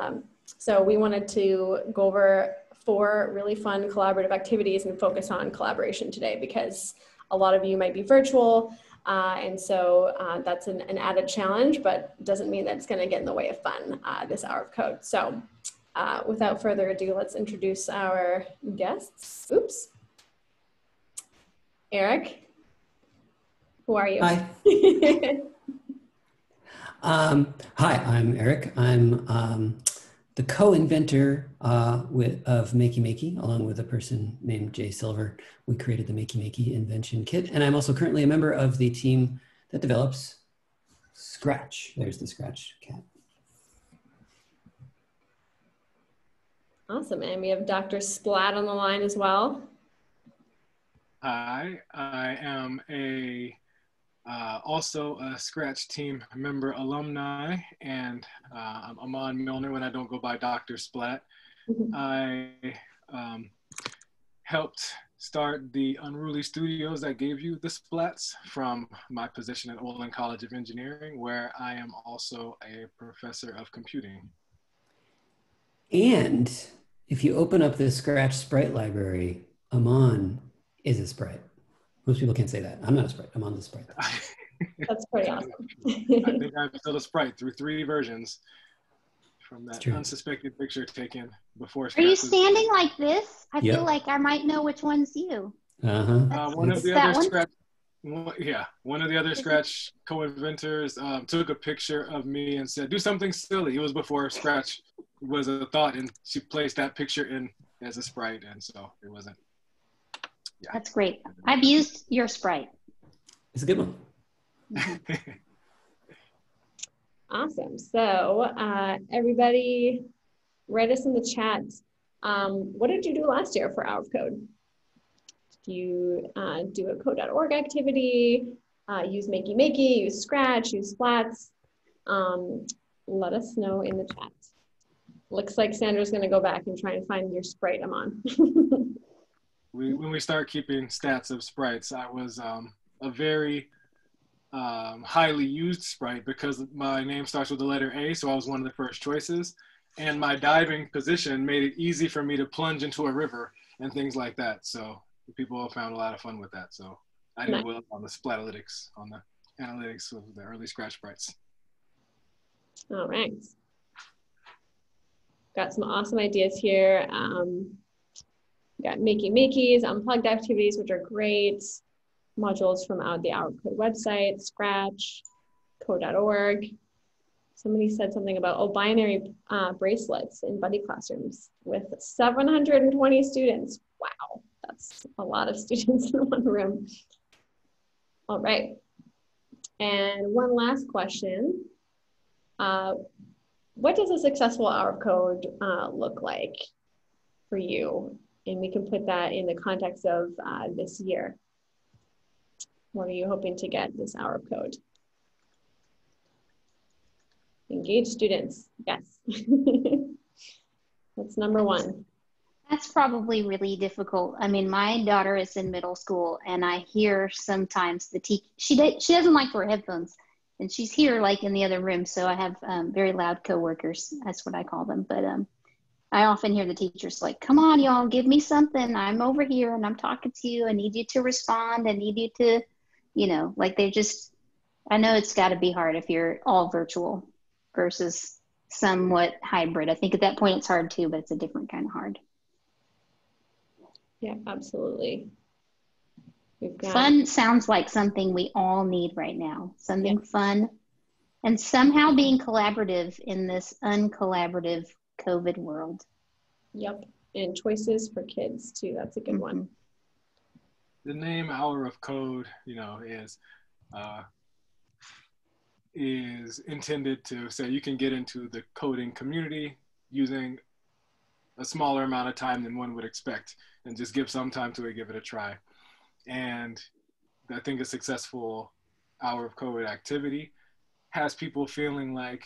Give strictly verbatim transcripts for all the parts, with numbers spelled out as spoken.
Um, so we wanted to go over four really fun collaborative activities and focus on collaboration today, because a lot of you might be virtual, uh, and so uh, that's an, an added challenge, but doesn't mean that it's going to get in the way of fun uh, this hour of code. So uh, without further ado, let's introduce our guests. Oops. Eric, who are you? Hi. um, hi, I'm Eric. I'm um, the co-inventor uh, with, of Makey Makey, along with a person named Jay Silver. We created the Makey Makey invention kit, and I'm also currently a member of the team that develops Scratch. There's the Scratch cat. Awesome, and we have Doctor Splat on the line as well. Hi, I am a uh, also a Scratch team member alumni, and uh, I'm Amon Millner when I don't go by Doctor Splat. I um, helped start the Unruly Studios that gave you the Splats from my position at Olin College of Engineering, where I am also a professor of computing. And if you open up the Scratch sprite library, Amon is a sprite. Most people can't say that. I'm not a sprite. I'm on the sprite. That's pretty awesome. I think I'm still a sprite through three versions from that unsuspected picture taken before. Are you standing was... like this? I yep. feel like I might know which one's you. Uh-huh. Uh, one of the that other one? Scratch, one, yeah, one of the other Scratch co-inventors um, took a picture of me and said, "Do something silly." It was before Scratch was a thought, and she placed that picture in as a sprite, and so it wasn't. Yeah. That's great. I've used your sprite. It's a good one. Mm-hmm. Awesome. So uh, everybody write us in the chat. Um, what did you do last year for Hour of Code? Did you uh, do a code dot org activity? Uh, use Makey Makey, use Scratch, use Splats? Um, let us know in the chat. Looks like Sandra's going to go back and try and find your sprite, Amon. We, when we start keeping stats of sprites, I was um, a very um, highly used sprite because my name starts with the letter A, so I was one of the first choices. And my diving position made it easy for me to plunge into a river and things like that. So people found a lot of fun with that. So I did well on the Splatalytics, on the analytics of the early Scratch sprites. All right. Got some awesome ideas here. Um, We got Makey Makeys, unplugged activities, which are great. Modules from out the Hour of Code website, Scratch, code dot org. Somebody said something about oh, binary uh, bracelets in buddy classrooms with seven hundred twenty students. Wow, that's a lot of students in one room. All right. And one last question. Uh, what does a successful Hour of Code uh, look like for you? And we can put that in the context of uh, this year. What are you hoping to get this Hour of Code? Engage students, yes. That's number one. That's probably really difficult. I mean, my daughter is in middle school and I hear sometimes the teacher, she, she doesn't like to wear headphones and she's here like in the other room. So I have um, very loud coworkers, that's what I call them. But um, I often hear the teachers like, "Come on, y'all, give me something. I'm over here and I'm talking to you. I need you to respond. I need you to, you know," like they just, I know it's got to be hard if you're all virtual versus somewhat hybrid. I think at that point it's hard too, but it's a different kind of hard. Yeah, absolutely. We've got fun sounds like something we all need right now, something yeah. fun and somehow being collaborative in this uncollaborative COVID world. Yep, and choices for kids too. That's a good mm-hmm. one. The name Hour of Code, you know, is uh, is intended to say you can get into the coding community using a smaller amount of time than one would expect, and just give some time to it, give it a try. And I think a successful Hour of Code activity has people feeling like,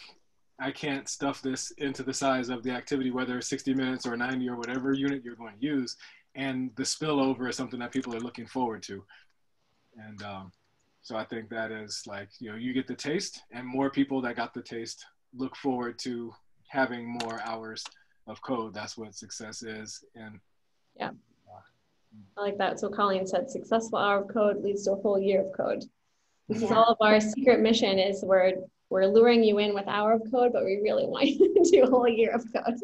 I can't stuff this into the size of the activity, whether it's sixty minutes or ninety or whatever unit you're going to use. And the spillover is something that people are looking forward to. And um, so I think that is like, you know, you get the taste and more people that got the taste look forward to having more hours of code. That's what success is. And yeah, I like that. So Colleen said, successful hour of code leads to a whole year of code. This yeah. is all of our secret mission is we're, we're luring you in with hour of code, but we really want you to do a whole year of code.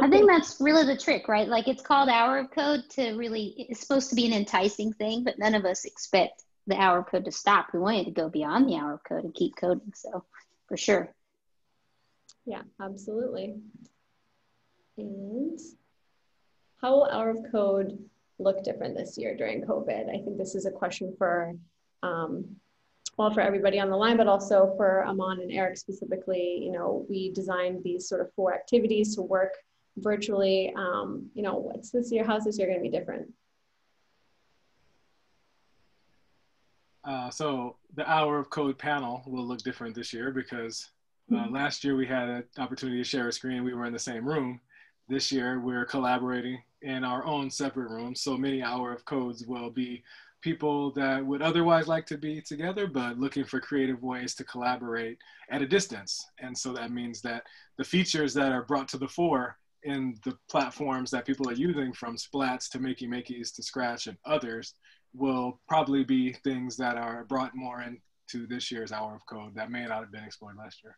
I think that's really the trick, right? Like it's called hour of code to really, it's supposed to be an enticing thing, but none of us expect the hour of code to stop. We want you to go beyond the hour of code and keep coding. So for sure. Yeah, absolutely. And how will hour of code look different this year during COVID? I think this is a question for, um, well, for everybody on the line, but also for Amon and Eric specifically. You know, we designed these sort of four activities to work virtually. Um, you know, what's this year? How's this year going to be different? Uh, so the hour of code panel will look different this year because uh, mm-hmm. last year we had an opportunity to share a screen. We were in the same room. This year we're collaborating in our own separate rooms. So many hour of codes will be people that would otherwise like to be together, but looking for creative ways to collaborate at a distance. And so that means that the features that are brought to the fore in the platforms that people are using, from Splats to Makey Makeys to Scratch and others, will probably be things that are brought more into this year's hour of code that may not have been explored last year.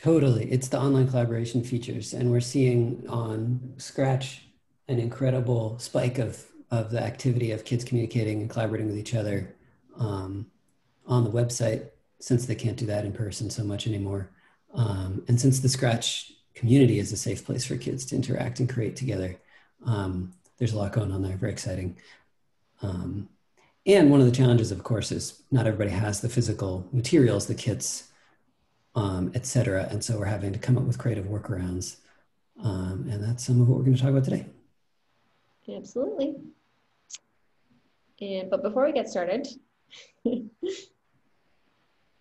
Totally, it's the online collaboration features, and we're seeing on Scratch an incredible spike of, of the activity of kids communicating and collaborating with each other um, on the website, since they can't do that in person so much anymore. Um, and since the Scratch community is a safe place for kids to interact and create together, um, there's a lot going on there, very exciting. Um, and one of the challenges, of course, is not everybody has the physical materials, the kits, um, et cetera. And so we're having to come up with creative workarounds. Um, and that's some of what we're going to talk about today. Absolutely. And but before we get started, Colleen.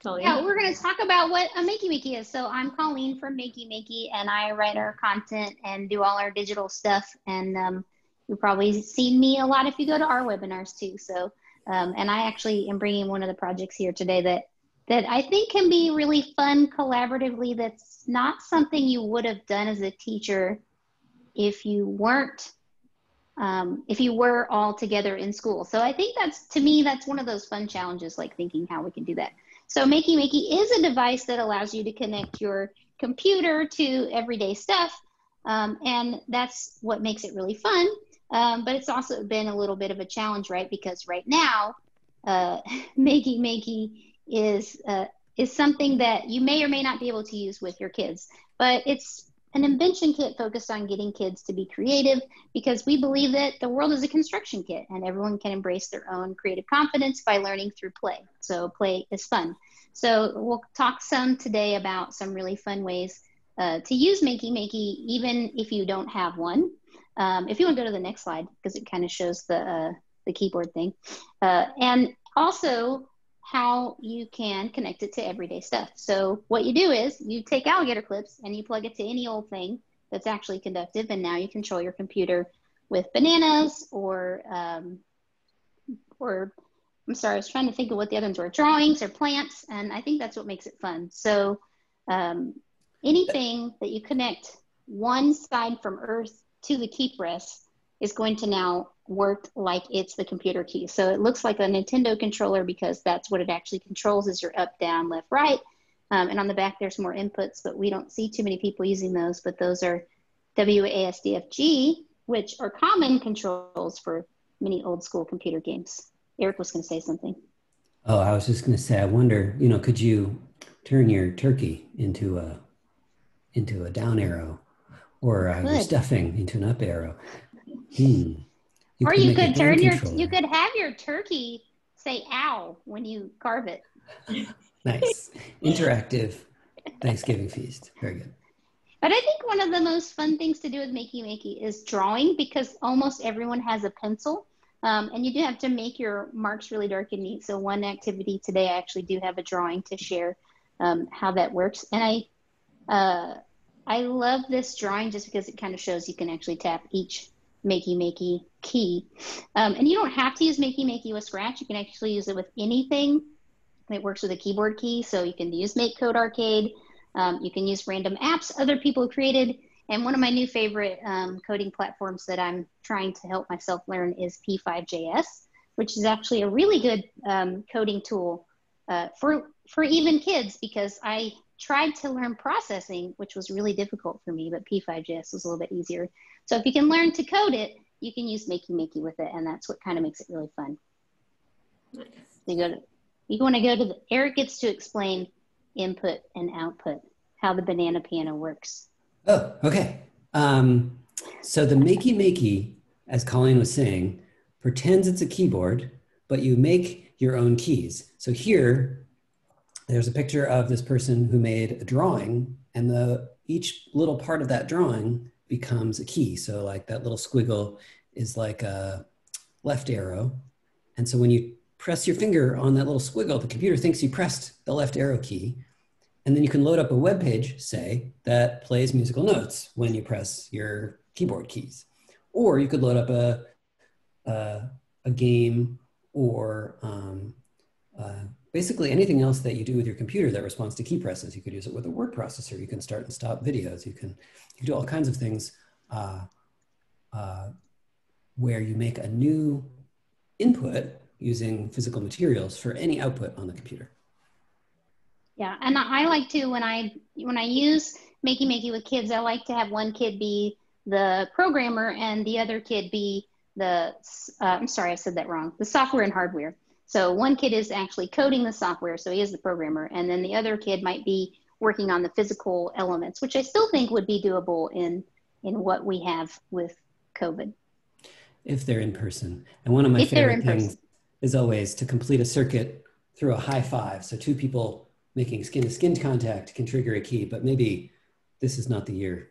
Yeah, we're going to talk about what a Makey Makey is. So I'm Colleen from Makey Makey, and I write our content and do all our digital stuff. And um, you've probably seen me a lot if you go to our webinars too. So, um, and I actually am bringing one of the projects here today that that I think can be really fun collaboratively. That's not something you would have done as a teacher if you weren't. Um, if you were all together in school. So I think that's, to me, that's one of those fun challenges, like thinking how we can do that. So Makey Makey is a device that allows you to connect your computer to everyday stuff. Um, and that's what makes it really fun. Um, but it's also been a little bit of a challenge, right? Because right now, uh, Makey Makey is, uh, is something that you may or may not be able to use with your kids, but it's an invention kit focused on getting kids to be creative, because we believe that the world is a construction kit and everyone can embrace their own creative confidence by learning through play. So play is fun. So we'll talk some today about some really fun ways uh, to use Makey Makey, even if you don't have one. Um, if you want to go to the next slide, because it kind of shows the, uh, the keyboard thing. Uh, and also how you can connect it to everyday stuff. So what you do is you take alligator clips and you plug it to any old thing that's actually conductive, and now you control your computer with bananas or, um, or I'm sorry, I was trying to think of what the other ones were, drawings or plants, and I think that's what makes it fun. So um, anything that you connect one side from Earth to the key press is going to now work like it's the computer key. So it looks like a Nintendo controller, because that's what it actually controls, is your up, down, left, right. Um, and on the back, there's more inputs, but we don't see too many people using those, but those are W A S D F G, which are common controls for many old school computer games. Eric was gonna say something. Oh, I was just gonna say, I wonder, you know, could you turn your turkey into a, into a down arrow, or uh, your stuffing into an up arrow? Hmm. You or you could turn your, you could have your turkey say ow when you carve it. Nice. Interactive Thanksgiving feast. Very good. But I think one of the most fun things to do with Makey Makey is drawing, because almost everyone has a pencil. Um, and you do have to make your marks really dark and neat. So one activity today, I actually do have a drawing to share um, how that works. And I, uh, I love this drawing just because it kind of shows you can actually tap each Makey Makey key. Um, and you don't have to use Makey Makey with Scratch. You can actually use it with anything that works with a keyboard key. So you can use Make Code Arcade. Um, you can use random apps other people created. And one of my new favorite um, coding platforms that I'm trying to help myself learn is p five dot j s, which is actually a really good um, coding tool uh, for, for even kids, because I tried to learn processing, which was really difficult for me, but p five dot j s was a little bit easier. So if you can learn to code it, you can use Makey Makey with it, and that's what kind of makes it really fun. Nice. So you go to, you want to go to the, Eric gets to explain input and output, how the banana piano works. Oh, okay. Um, so the Makey Makey, as Colleen was saying, pretends it's a keyboard, but you make your own keys. So here, there's a picture of this person who made a drawing, and the, each little part of that drawing becomes a key. So like that little squiggle is like a left arrow. And so when you press your finger on that little squiggle, the computer thinks you pressed the left arrow key. And then you can load up a web page, say, that plays musical notes when you press your keyboard keys. Or you could load up a, a, a game or um, uh, basically anything else that you do with your computer that responds to key presses. You could use it with a word processor. You can start and stop videos. You can, you can do all kinds of things uh, uh, where you make a new input using physical materials for any output on the computer. Yeah, and I like to, when I, when I use Makey Makey with kids, I like to have one kid be the programmer and the other kid be the, uh, I'm sorry, I said that wrong, the software and hardware. So one kid is actually coding the software, so he is the programmer, and then the other kid might be working on the physical elements, which I still think would be doable in, in what we have with COVID. If they're in person. And one of my favorite things is always to complete a circuit through a high five. So two people making skin-to-skin contact can trigger a key, but maybe this is not the year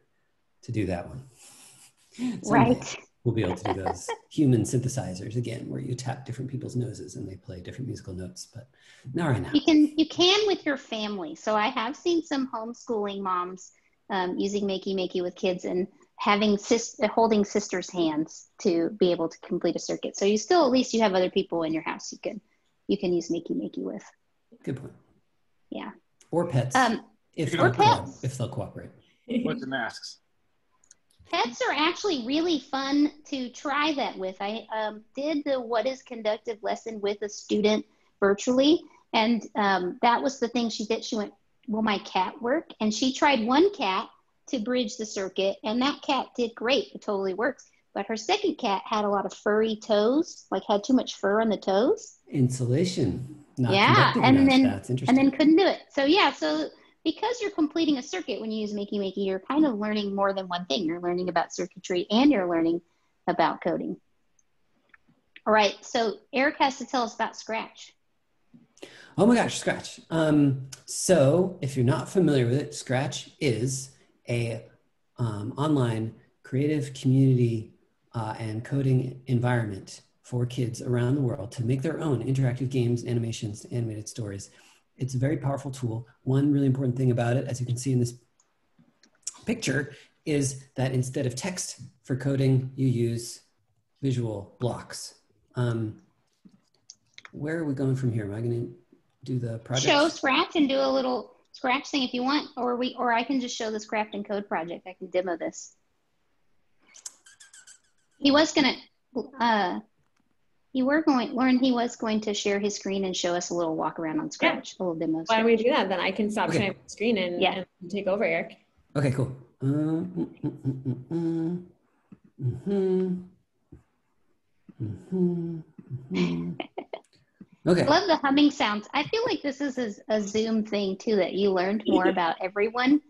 to do that one. Someday. Right. We'll be able to do those human synthesizers again, where you tap different people's noses and they play different musical notes, but not right now. You can, you can with your family. So I have seen some homeschooling moms um, using Makey Makey with kids and having sis holding sisters' hands to be able to complete a circuit. So you still, at least you have other people in your house you can, you can use Makey Makey with. Good point. Yeah. Or pets. Um, if, or pets. If they'll cooperate. With the masks. Pets are actually really fun to try that with. I um, did the What is Conductive lesson with a student virtually, and um, that was the thing she did. She went, will my cat work? And she tried one cat to bridge the circuit, and that cat did great. It totally works. But her second cat had a lot of furry toes, like had too much fur on the toes. Insulation. Not yeah, and then, That's interesting. and then couldn't do it. So yeah, so... because you're completing a circuit when you use Makey Makey, you're kind of learning more than one thing. You're learning about circuitry and you're learning about coding. All right, so Eric has to tell us about Scratch. Oh my gosh, Scratch. Um, so if you're not familiar with it, Scratch is a um, online creative community uh, and coding environment for kids around the world to make their own interactive games, animations, animated stories. It's a very powerful tool. One really important thing about it, as you can see in this picture, is that instead of text for coding, you use visual blocks. Um, where are we going from here? Am I going to do the project? Show Scratch and do a little Scratch thing if you want, or we, or I can just show this Craft and Code project. I can demo this. He was going to. Uh, You were going, Lauren, he was going to share his screen and show us a little walk around on Scratch, yeah. a little demo. Scratch. Why don't we do that? Then I can stop okay. sharing my screen and, yeah. and take over, Eric. Okay, cool. Um, mm, mm, mm, mm, mm-hmm. Mm-hmm. Mm-hmm. Okay. I love the humming sounds. I feel like this is a, a Zoom thing too, that you learned more about everyone.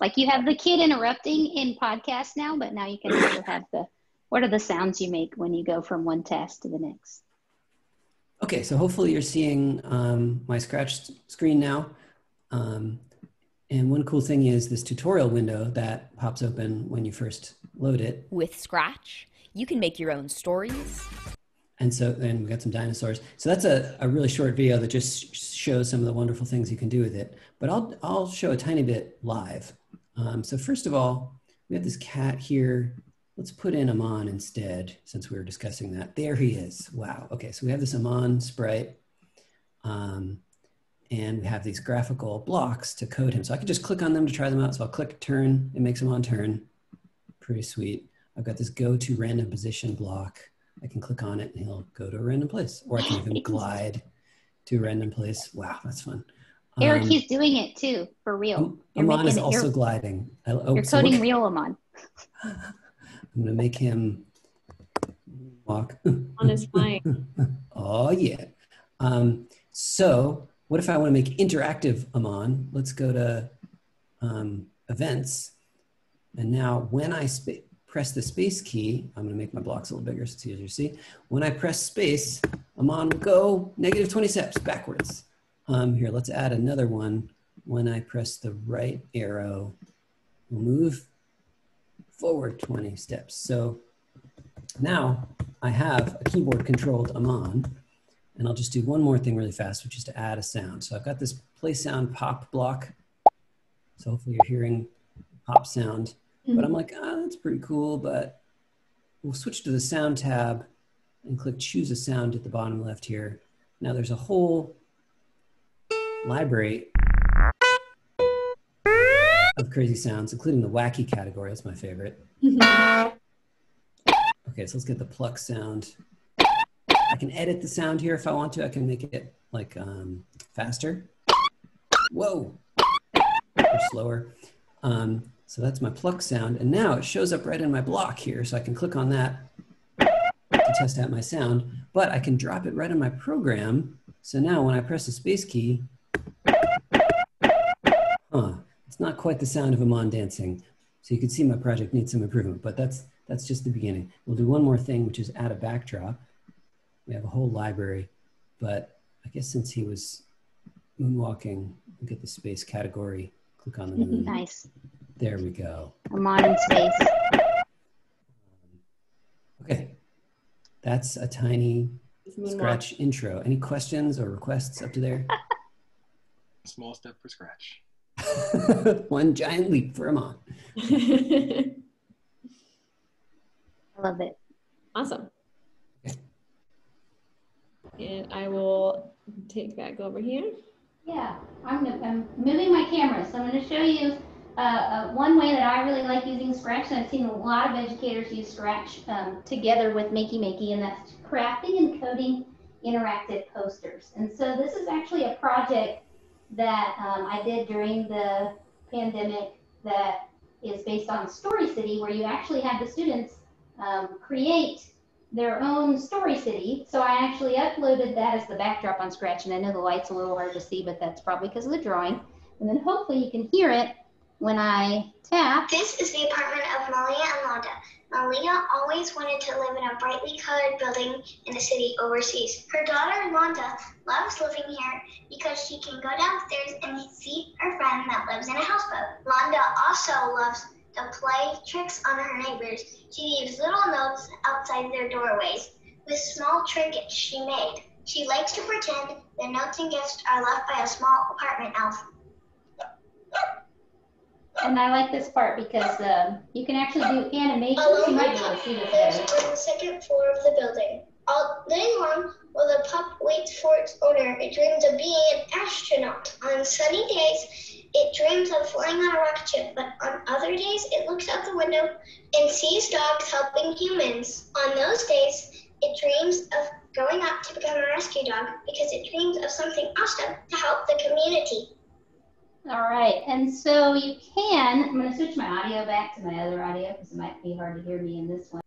Like you have the kid interrupting in podcasts now, but now you can also have the what are the sounds you make when you go from one task to the next? Okay, so hopefully you're seeing um, my Scratch screen now. Um, and one cool thing is this tutorial window that pops open when you first load it. With Scratch, you can make your own stories. And so then we got some dinosaurs. So that's a, a really short video that just shows some of the wonderful things you can do with it. But I'll, I'll show a tiny bit live. Um, so first of all, we have this cat here. Let's put in Amon instead, since we were discussing that. There he is. Wow. Okay, so we have this Amon sprite. Um, and we have these graphical blocks to code him. So I can just click on them to try them out. So I'll click turn, it makes him on turn. Pretty sweet. I've got this go to random position block. I can click on it and he'll go to a random place, or I can even glide to a random place. Wow, that's fun. Um, Eric, he's doing it too, for real. Um, Amon is also your, gliding. I, oh, you're coding so real, Amon. I'm gonna make him walk. On his bike. Oh yeah. Um, so what if I wanna make interactive Amon? Let's go to um, events. And now when I press the space key, I'm gonna make my blocks a little bigger so it's easier to see. When I press space, Amon will go negative twenty steps backwards. Um, here, let's add another one. When I press the right arrow, we'll move forward twenty steps. So now I have a keyboard controlled Amon, and I'll just do one more thing really fast, which is to add a sound. So I've got this play sound pop block. So hopefully you're hearing pop sound, mm-hmm. but I'm like, ah, oh, that's pretty cool, but we'll switch to the sound tab and click choose a sound at the bottom left here. Now there's a whole library of crazy sounds, including the wacky category. That's my favorite. Mm-hmm. Okay, so let's get the pluck sound. I can edit the sound here if I want to. I can make it like um, faster. Whoa, or slower. Um, so that's my pluck sound. And now it shows up right in my block here. So I can click on that to test out my sound, but I can drop it right in my program. So now when I press the space key, huh, it's not quite the sound of Amon dancing. So you can see my project needs some improvement, but that's that's just the beginning. We'll do one more thing, which is add a backdrop. We have a whole library, but I guess since he was moonwalking, we'll get the space category, click on the moon. Nice. There we go. Amon in space. Okay, that's a tiny Scratch intro. Any questions or requests up to there? Small step for Scratch. One giant leap for Amon. I love it. Awesome. Okay. And I will take back over here. Yeah, I'm, gonna, I'm moving my camera, so I'm going to show you uh, uh, one way that I really like using Scratch, and I've seen a lot of educators use Scratch um, together with Makey Makey, and that's crafting and coding interactive posters. And so this is actually a project that um, I did during the pandemic that is based on Story City, where you actually have the students um, create their own Story City. So I actually uploaded that as the backdrop on Scratch, and I know the light's a little hard to see, but that's probably because of the drawing. And then hopefully you can hear it when I tap. This is the apartment of Malia and Londa. Malia always wanted to live in a brightly colored building in a city overseas. Her daughter, Londa, loves living here because she can go downstairs and see her friend that lives in a houseboat. Londa also loves to play tricks on her neighbors. She leaves little notes outside their doorways with small trinkets she made. She likes to pretend the notes and gifts are left by a small apartment elf. And I like this part because uh, you can actually do animations. You might be able to see this better. On the second floor of the building. All day long, while the pup waits for its owner, it dreams of being an astronaut. On sunny days, it dreams of flying on a rocket ship, but on other days, it looks out the window and sees dogs helping humans. On those days, it dreams of growing up to become a rescue dog because it dreams of something awesome to help the community. All right, and so you can, I'm going to switch my audio back to my other audio because it might be hard to hear me in this one.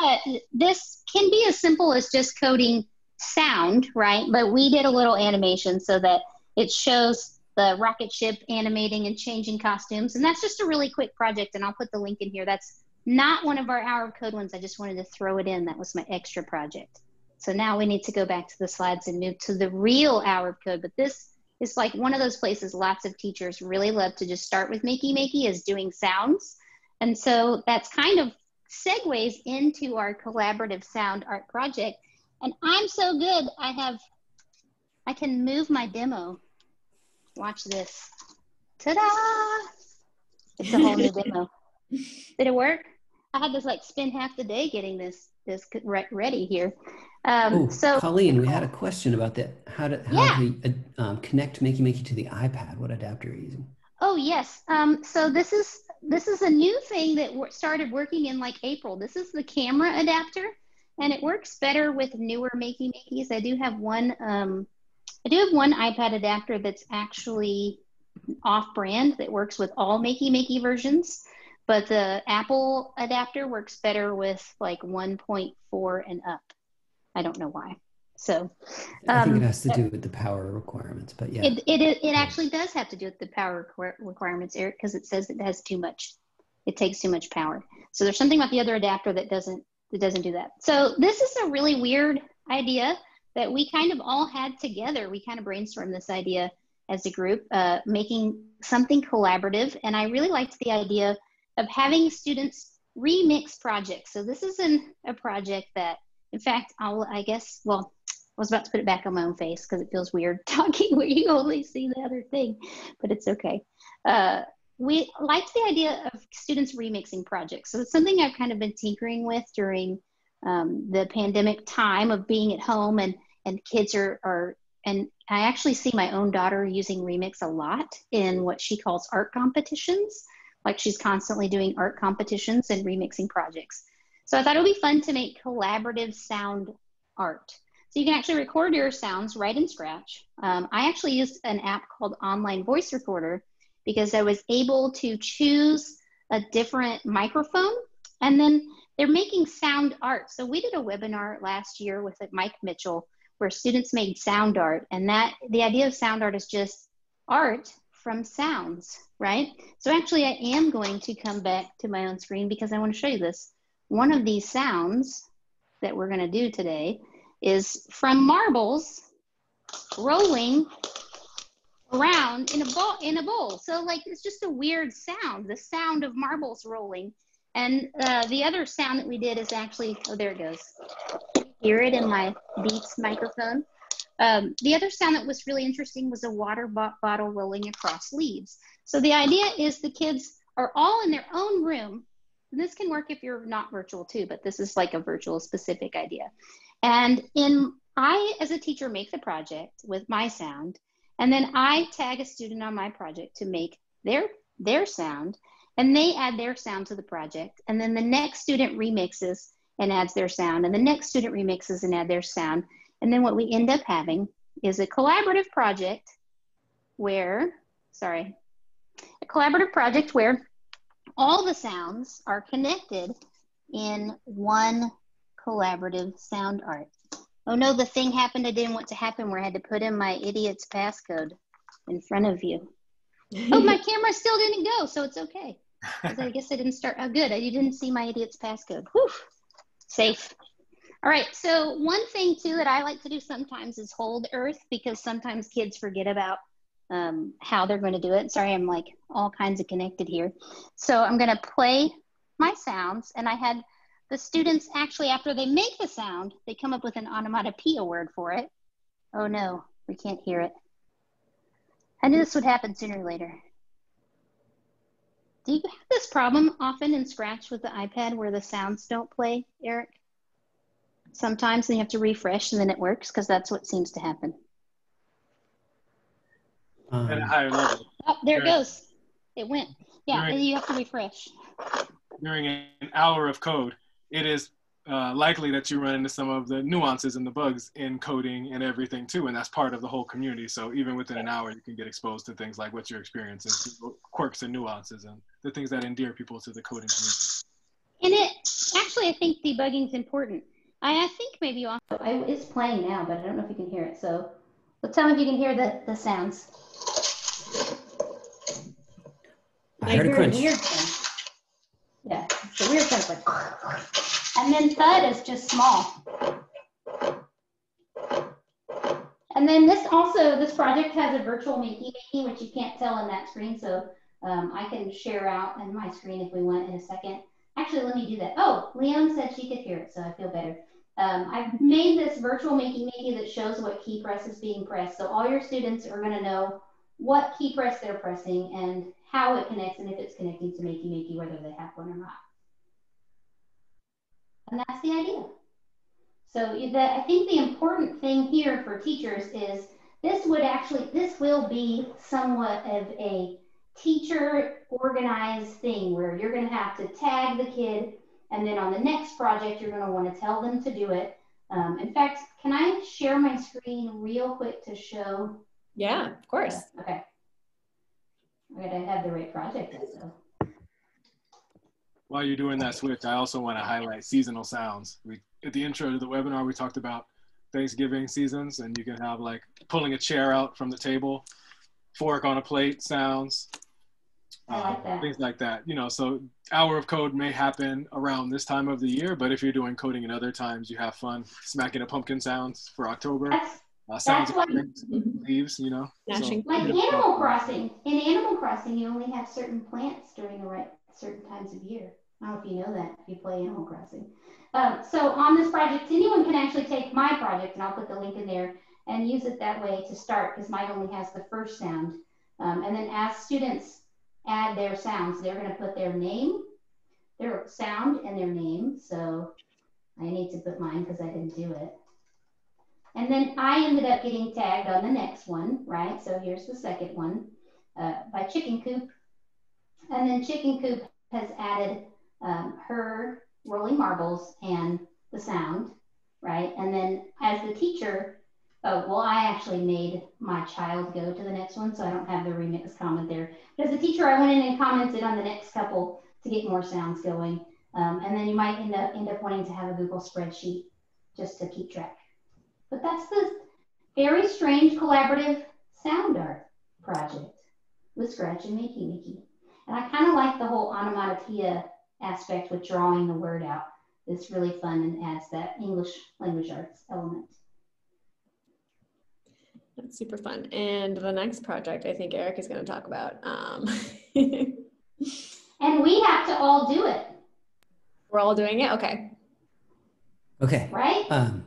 But this can be as simple as just coding sound, right? But we did a little animation so that it shows the rocket ship animating and changing costumes. And that's just a really quick project, and I'll put the link in here. That's not one of our Hour of Code ones. I just wanted to throw it in. That was my extra project. So now we need to go back to the slides and move to the real Hour of Code, but this it's like one of those places lots of teachers really love to just start with Makey Makey is doing sounds. And so that's kind of segues into our collaborative sound art project. And I'm so good, I have, I can move my demo. Watch this. Ta-da! It's a whole new demo. Did it work? I had to like spend half the day getting this this ready here. Um, oh, so Colleen, we had a question about that. How to how yeah. do we, uh, um, connect Makey Makey to the iPad? What adapter are you using? Oh yes. Um, so this is this is a new thing that w started working in like April. This is the camera adapter, and it works better with newer Makey Makeys. I do have one. Um, I do have one iPad adapter that's actually off-brand that works with all Makey Makey versions, but the Apple adapter works better with like one point four and up. I don't know why. So um, I think it has to do with the power requirements, but yeah. It, it, it actually does have to do with the power requir requirements, Eric, because it says it has too much. It takes too much power. So there's something about the other adapter that doesn't, that doesn't do that. So this is a really weird idea that we kind of all had together. We kind of brainstormed this idea as a group, uh, making something collaborative. And I really liked the idea of having students remix projects. So this is an, a project that, in fact, I'll, I guess, well, I was about to put it back on my own face because it feels weird talking where you only see the other thing, but it's okay. Uh, we liked the idea of students remixing projects. So it's something I've kind of been tinkering with during um, the pandemic time of being at home, and, and kids are, are, and I actually see my own daughter using Remix a lot in what she calls art competitions. Like she's constantly doing art competitions and remixing projects. So I thought it would be fun to make collaborative sound art. So you can actually record your sounds right in Scratch. Um, I actually used an app called Online Voice Recorder because I was able to choose a different microphone, and then they're making sound art. So we did a webinar last year with Mike Mitchell where students made sound art, and that the idea of sound art is just art from sounds, right? So actually I am going to come back to my own screen because I want to show you this. One of these sounds that we're going to do today is from marbles rolling around in a bowl. In a bowl. So like it's just a weird sound, the sound of marbles rolling. And uh, the other sound that we did is actually, oh, there it goes. Hear it in my Beats microphone. Um, the other sound that was really interesting was a water bo bottle rolling across leaves. So the idea is the kids are all in their own room. And this can work if you're not virtual too, but this is like a virtual specific idea. And in I, as a teacher, make the project with my sound, and then I tag a student on my project to make their, their sound, and they add their sound to the project. And then the next student remixes and adds their sound, and the next student remixes and add their sound. And then what we end up having is a collaborative project where, sorry, a collaborative project where all the sounds are connected in one collaborative sound art. Oh no, the thing happened I didn't want to happen where I had to put in my idiot's passcode in front of you. Oh, my camera still didn't go, so it's okay. I guess I didn't start, oh good, you didn't see my idiot's passcode. Whew, safe. All right, so one thing too that I like to do sometimes is hold Earth, because sometimes kids forget about um, how they're going to do it. Sorry, I'm like all kinds of connected here. So I'm going to play my sounds, and I had the students actually, after they make the sound, they come up with an onomatopoeia word for it. Oh no, we can't hear it. I knew this would happen sooner or later. Do you have this problem often in Scratch with the iPad where the sounds don't play, Eric? Sometimes they have to refresh and then it works, because that's what seems to happen. Um, At a higher level. Oh, there during, it goes. It went. Yeah, during, and you have to refresh. During an hour of code, it is uh, likely that you run into some of the nuances and the bugs in coding and everything too, and that's part of the whole community. So even within an hour, you can get exposed to things like what you're experiencing, quirks and nuances, and the things that endear people to the coding community. And it, actually, I think debugging is important. I think maybe you also, it's playing now, but I don't know if you can hear it. So let's tell me if you can hear the, the sounds. I heard a crunch. Weird thing. Yeah, it's a weird sound. Like, and then thud is just small. And then this also, this project has a virtual Makey Makey, which you can't tell on that screen. So um, I can share out on my screen if we want in a second. Actually, let me do that. Oh, Leon said she could hear it, so I feel better. Um, I've made this virtual Makey Makey that shows what key press is being pressed. So all your students are going to know what key press they're pressing and how it connects, and if it's connecting to Makey Makey, whether they have one or not. And that's the idea. So the, I think the important thing here for teachers is this would actually, this will be somewhat of a teacher organized thing where you're going to have to tag the kid, and then on the next project, you're going to want to tell them to do it. Um, in fact, can I share my screen real quick to show? Yeah, of course. Uh, okay. I gotta have the right project. So. While you're doing that switch, I also want to highlight seasonal sounds. We, at the intro to the webinar, we talked about Thanksgiving seasons, and you can have like pulling a chair out from the table, fork on a plate sounds, I like that. Uh, things like that. You know, so hour of code may happen around this time of the year, but if you're doing coding at other times, you have fun smacking a pumpkin sounds for October. That's Uh, sounds like leaves, you know. So, like you know, Animal Crossing. In Animal Crossing, you only have certain plants during the right certain times of year. I don't know if you know that if you play Animal Crossing. Um, so on this project, anyone can actually take my project, and I'll put the link in there, and use it that way to start, because mine only has the first sound. Um, and then as students add their sounds, they're going to put their name, their sound, and their name. So I need to put mine because I didn't do it. And then I ended up getting tagged on the next one, right? So here's the second one uh, by Chicken Coop. And then Chicken Coop has added um, her rolling marbles and the sound, right? And then as the teacher, oh, well, I actually made my child go to the next one, so I don't have the remix comment there. But as a teacher, I went in and commented on the next couple to get more sounds going. Um, and then you might end up, end up wanting to have a Google spreadsheet just to keep track. But that's the very strange collaborative sound art project with Scratch and Makey Makey. And I kind of like the whole onomatopoeia aspect with drawing the word out. It's really fun and adds that English language arts element. That's super fun. And the next project I think Eric is going to talk about. Um. And we have to all do it. We're all doing it? Okay. Okay. Right? Um.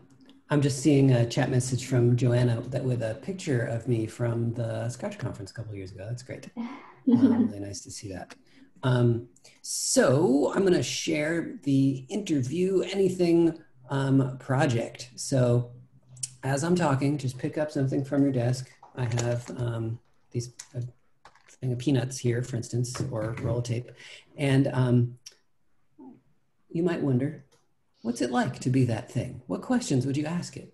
I'm just seeing a chat message from Joanna that with a picture of me from the Scratch conference a couple of years ago. That's great. Um, really nice to see that. Um, so I'm going to share the Interview Anything um, project. So as I'm talking, just pick up something from your desk. I have um, these uh, thing of peanuts here, for instance, or roll tape. And um, you might wonder, what's it like to be that thing? What questions would you ask it?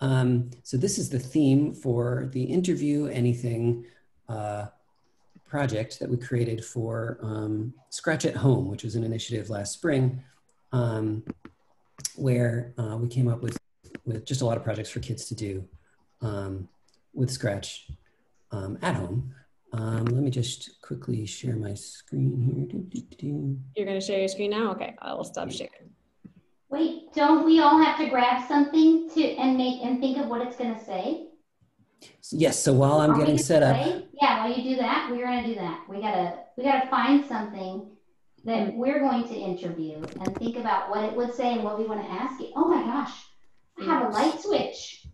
Um, so this is the theme for the Interview Anything uh, project that we created for um, Scratch at Home, which was an initiative last spring, um, where uh, we came up with, with just a lot of projects for kids to do um, with Scratch um, at home. Um, let me just quickly share my screen here. You're gonna share your screen now? Okay, I will stop sharing. Wait, don't we all have to grab something to and make and think of what it's going to say? Yes. So while I'm getting set up, yeah, while you do that, we're going to do that. We gotta we gotta find something that we're going to interview and think about what it would say and what we want to ask it. Oh my gosh, I have a light switch.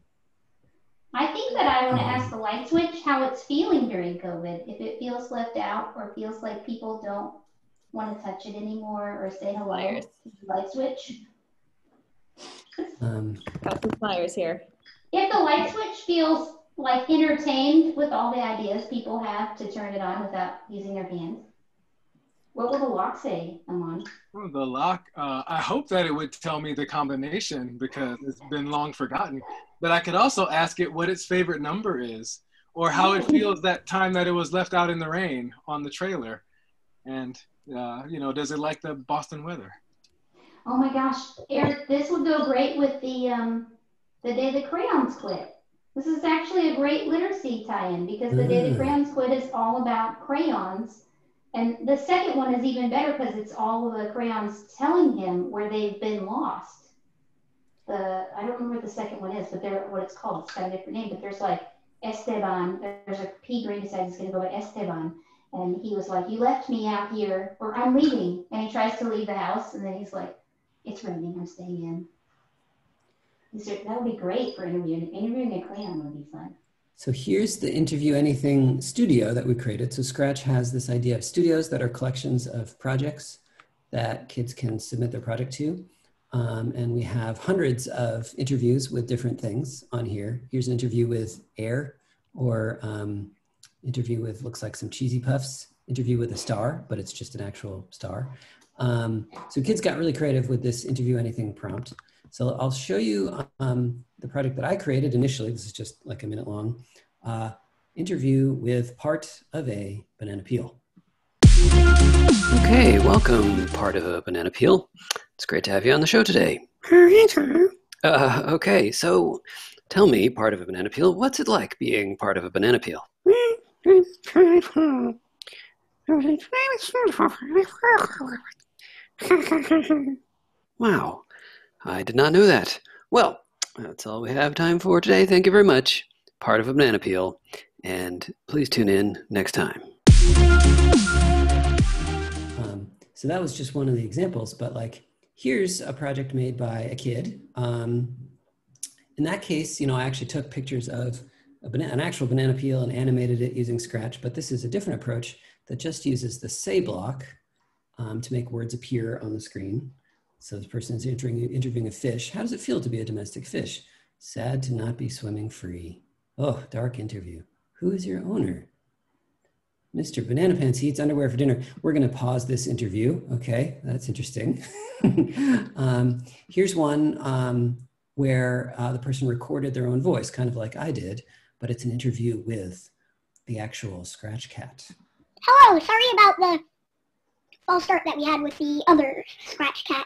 I think that I want to ask the light switch how it's feeling during COVID. If it feels left out or feels like people don't want to touch it anymore or say hello, light switch. Um, Got some flyers here. If the light switch feels like entertained with all the ideas people have to turn it on without using their hands, what would the lock say, Amon? Well, the lock, uh, I hope that it would tell me the combination because it's been long forgotten. But I could also ask it what its favorite number is or how it feels that time that it was left out in the rain on the trailer. And, uh, you know, does it like the Boston weather? Oh my gosh, Eric, this would go great with the um, the day the crayons quit. This is actually a great literacy tie-in because the mm. day the crayons quit is all about crayons. And the second one is even better because it's all of the crayons telling him where they've been lost. The I don't remember what the second one is, but they're what it's called. It's got a different name, but there's like Esteban. There's a P green decides he's going to go by Esteban. And he was like, you left me out here, or I'm leaving. And he tries to leave the house, and then he's like, it's raining, I'm staying in. That would be great for interviewing. Interviewing a crayon would be fun. So here's the Interview Anything studio that we created. So Scratch has this idea of studios that are collections of projects that kids can submit their project to. Um, and we have hundreds of interviews with different things on here. Here's an interview with air, or um, interview with, looks like some cheesy puffs, interview with a star, but it's just an actual star. Um, so kids got really creative with this Interview Anything prompt. So I'll show you um, the project that I created initially. This is just like a minute long. Uh, interview with part of a banana peel. Okay, welcome, part of a banana peel. It's great to have you on the show today. Uh, okay, so tell me, part of a banana peel, what's it like being part of a banana peel? Wow, I did not know that. Well, that's all we have time for today. Thank you very much, part of a banana peel, and please tune in next time. Um, so that was just one of the examples, but like, here's a project made by a kid. Um, in that case, you know, I actually took pictures of a banana, an actual banana peel, and animated it using Scratch, but this is a different approach that just uses the say block um, to make words appear on the screen. So this person is interviewing, interviewing a fish. How does it feel to be a domestic fish? Sad to not be swimming free. Oh, dark interview. Who is your owner? Mister Banana Pants, he eats underwear for dinner. We're gonna pause this interview. Okay, that's interesting. um, here's one um, where uh, the person recorded their own voice, kind of like I did, but it's an interview with the actual Scratch cat. Hello, sorry about the false start that we had with the other Scratch cat.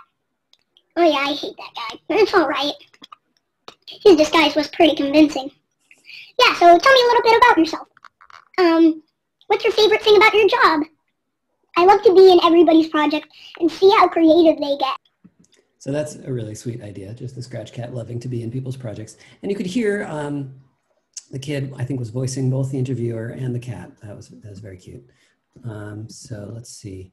Oh yeah, I hate that guy. It's all right. His disguise was pretty convincing. Yeah, so tell me a little bit about yourself. Um, what's your favorite thing about your job? I love to be in everybody's project and see how creative they get. So that's a really sweet idea, just the Scratch cat loving to be in people's projects. And you could hear um, the kid, I think, was voicing both the interviewer and the cat. That was, that was very cute. Um, so let's see,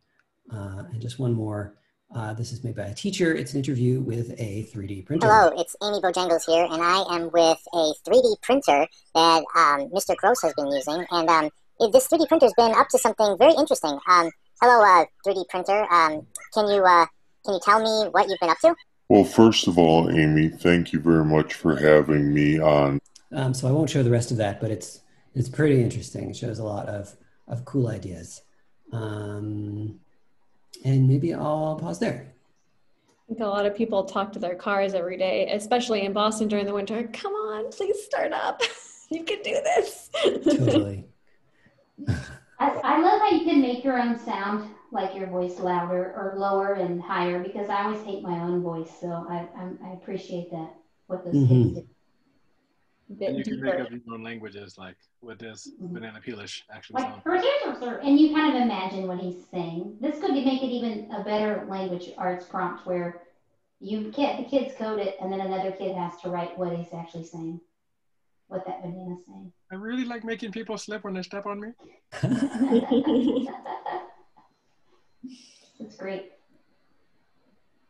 uh, and just one more. Uh, this is made by a teacher. It's an interview with a three D printer. Hello, it's Amy Bojangles here, and I am with a three D printer that um, Mister Gross has been using. And um, it, this three D printer's been up to something very interesting. Um, hello, uh, three D printer. Um, can you uh, can you tell me what you've been up to? Well, first of all, Amy, thank you very much for having me on. Um, so I won't show the rest of that, but it's it's pretty interesting. It shows a lot of of cool ideas. Um, And maybe I'll pause there. I think a lot of people talk to their cars every day, especially in Boston during the winter. Come on, please start up. You can do this. Totally. I, I love how you can make your own sound, like your voice louder or lower and higher, because I always hate my own voice. So I, I, I appreciate that, what those mm-hmm. kids do. And you can make up your own languages, like with this banana peelish action like, song. And you kind of imagine what he's saying. This could make it even a better language arts prompt where you can't, the kids code it, and then another kid has to write what he's actually saying, what that banana's saying. I really like making people slip when they step on me. That's great.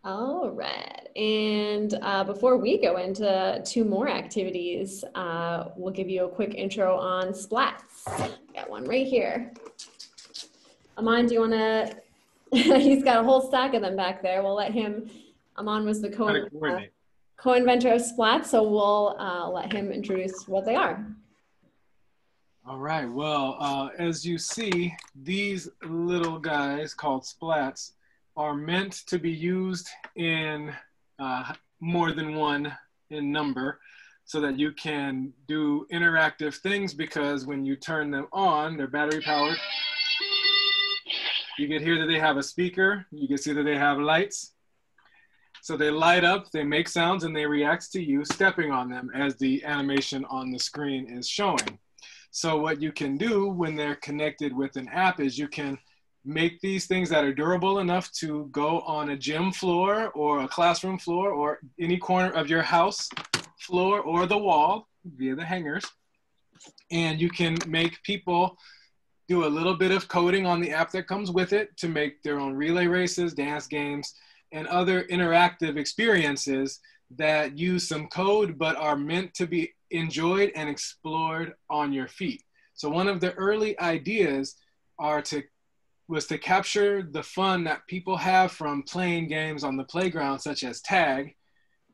All right, and uh, before we go into two more activities, uh, we'll give you a quick intro on Splats. Got one right here. Amon, do you wanna, he's got a whole stack of them back there. We'll let him, Amon was the co-inventor co of Splats, so we'll uh, let him introduce what they are. All right, well, uh, as you see, these little guys called Splats are meant to be used in uh, more than one in number so that you can do interactive things, because when you turn them on, they're battery powered. You can hear that they have a speaker. You can see that they have lights. So they light up, they make sounds, and they react to you stepping on them as the animation on the screen is showing. So what you can do when they're connected with an app is you can make these things that are durable enough to go on a gym floor or a classroom floor or any corner of your house floor or the wall via the hangers. And you can make people do a little bit of coding on the app that comes with it to make their own relay races, dance games, and other interactive experiences that use some code but are meant to be enjoyed and explored on your feet. So one of the early ideas are to was to capture the fun that people have from playing games on the playground, such as tag.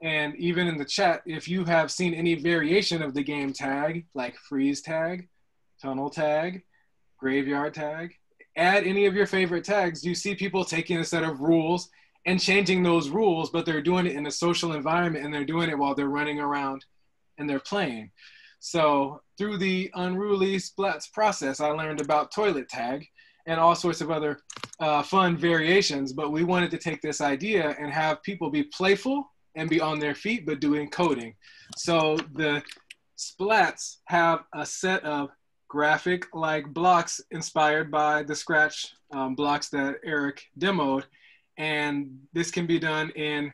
And even in the chat, if you have seen any variation of the game tag, like freeze tag, tunnel tag, graveyard tag, add any of your favorite tags, you see people taking a set of rules and changing those rules, but they're doing it in a social environment and they're doing it while they're running around and they're playing. So through the Unruly Splats process, I learned about toilet tag and all sorts of other uh, fun variations, but we wanted to take this idea and have people be playful and be on their feet, but doing coding. So the splats have a set of graphic-like blocks inspired by the Scratch um, blocks that Eric demoed. And this can be done in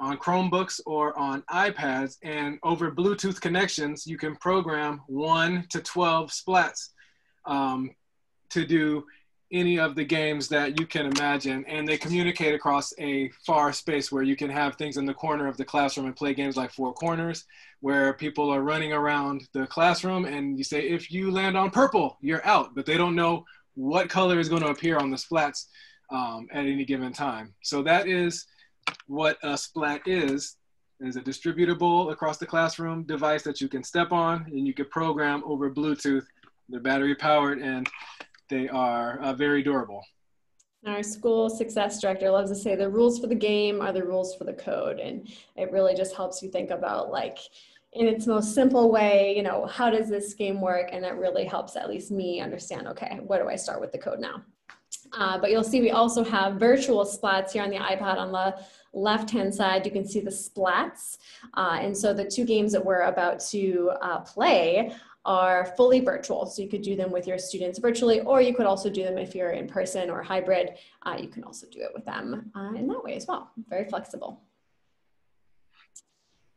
on Chromebooks or on iPads, and over Bluetooth connections, you can program one to twelve splats um, to do any of the games that you can imagine. And they communicate across a far space where you can have things in the corner of the classroom and play games like Four Corners, where people are running around the classroom and you say, if you land on purple, you're out, but they don't know what color is going to appear on the splats um, at any given time. So that is what a splat is. It is a distributable across the classroom device that you can step on and you can program over Bluetooth. They're battery powered and they are uh, very durable. Our school success director loves to say the rules for the game are the rules for the code. And it really just helps you think about, like, in its most simple way, you know, how does this game work? And that really helps at least me understand, okay, where do I start with the code now? Uh, but you'll see we also have virtual splats here on the iPad. On the left-hand side, you can see the splats. Uh, and so the two games that we're about to uh, play are fully virtual. So you could do them with your students virtually, or you could also do them if you're in person or hybrid. Uh, you can also do it with them uh, in that way as well. Very flexible.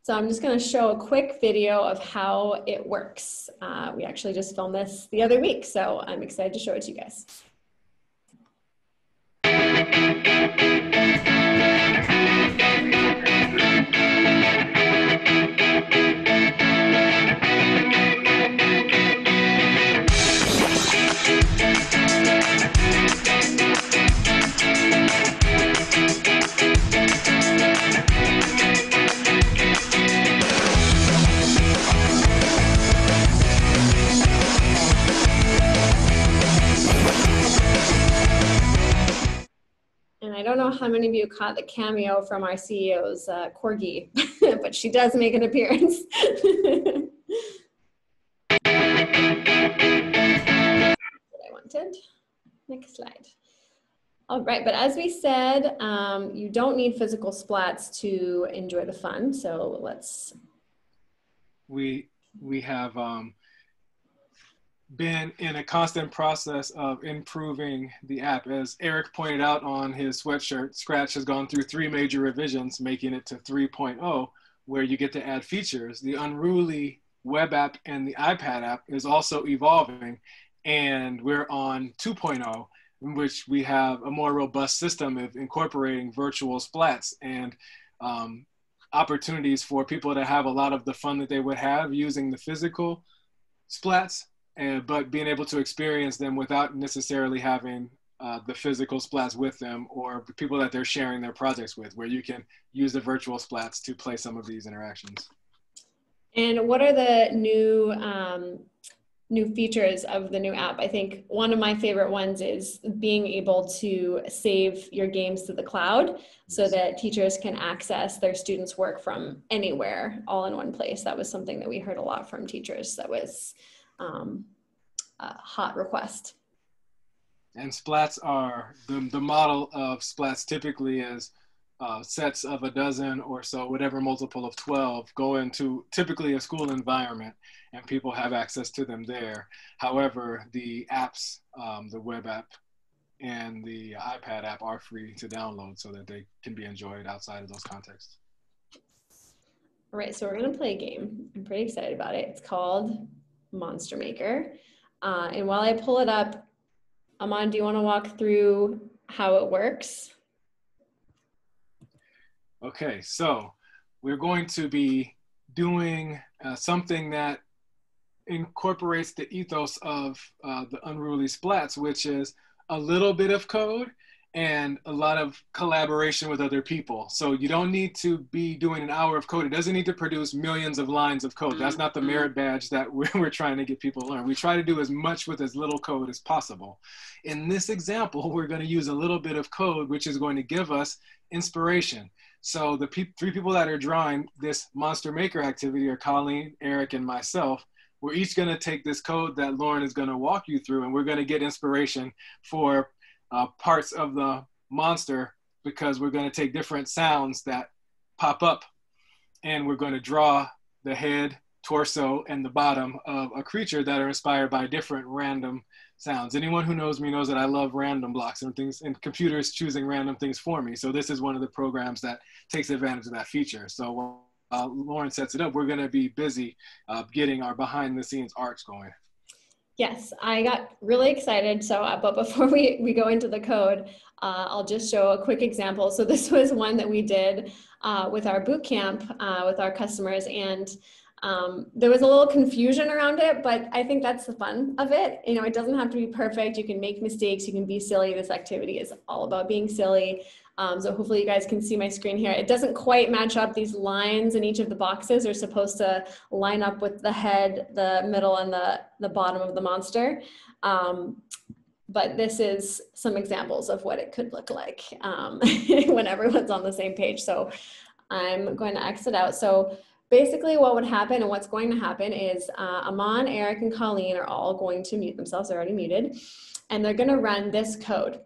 So I'm just going to show a quick video of how it works. Uh, we actually just filmed this the other week, so I'm excited to show it to you guys. I don't know how many of you caught the cameo from our C E O's uh, corgi, but she does make an appearance. That's what I wanted. Next slide. All right, but as we said, um, you don't need physical splats to enjoy the fun. So let's. We we have um, been in a constant process of improving the app. As Eric pointed out on his sweatshirt, Scratch has gone through three major revisions, making it to three point oh, where you get to add features. The Unruly web app and the iPad app is also evolving, and we're on two point oh, in which we have a more robust system of incorporating virtual splats and um, opportunities for people to have a lot of the fun that they would have using the physical splats, And, but being able to experience them without necessarily having uh, the physical splats with them, or the people that they're sharing their projects with, where you can use the virtual splats to play some of these interactions. And what are the new um, new features of the new app? I think one of my favorite ones is being able to save your games to the cloud, yes, so that teachers can access their students' work from anywhere, all in one place. That was something that we heard a lot from teachers. That was Um, a hot request. And splats are, the, the model of splats typically is uh, sets of a dozen or so, whatever multiple of twelve, go into typically a school environment and people have access to them there. However, the apps, um, the web app and the iPad app are free to download so that they can be enjoyed outside of those contexts. All right, so we're gonna play a game. I'm pretty excited about it. It's called Monster Maker. Uh, and while I pull it up, Amon, do you want to walk through how it works? Okay, so we're going to be doing uh, something that incorporates the ethos of uh, the Unruly Splats, which is a little bit of code and a lot of collaboration with other people. So you don't need to be doing an hour of code. It doesn't need to produce millions of lines of code. That's not the merit badge that we're trying to get people to learn. We try to do as much with as little code as possible. In this example, we're going to use a little bit of code, which is going to give us inspiration. So the pe- three people that are drawing this Monster Maker activity are Colleen, Eric, and myself. We're each going to take this code that Lauren is going to walk you through, and we're going to get inspiration for Uh, parts of the monster, because we're going to take different sounds that pop up and we're going to draw the head, torso, and the bottom of a creature that are inspired by different random sounds. Anyone who knows me knows that I love random blocks and things, and computers choosing random things for me. So this is one of the programs that takes advantage of that feature. So while uh, Lauren sets it up, we're going to be busy uh, getting our behind the scenes arts going. Yes, I got really excited. So, uh, but before we, we go into the code, uh, I'll just show a quick example. So this was one that we did uh, with our boot camp uh, with our customers. And um, there was a little confusion around it, but I think that's the fun of it. You know, it doesn't have to be perfect. You can make mistakes, you can be silly. This activity is all about being silly. Um, so hopefully you guys can see my screen here. It doesn't quite match up. These lines in each of the boxes are supposed to line up with the head, the middle, and the, the bottom of the monster. Um, but this is some examples of what it could look like um, when everyone's on the same page. So I'm going to exit out. So basically what would happen and what's going to happen is uh, Amon, Eric, and Colleen are all going to mute themselves. They're already muted. And they're going to run this code.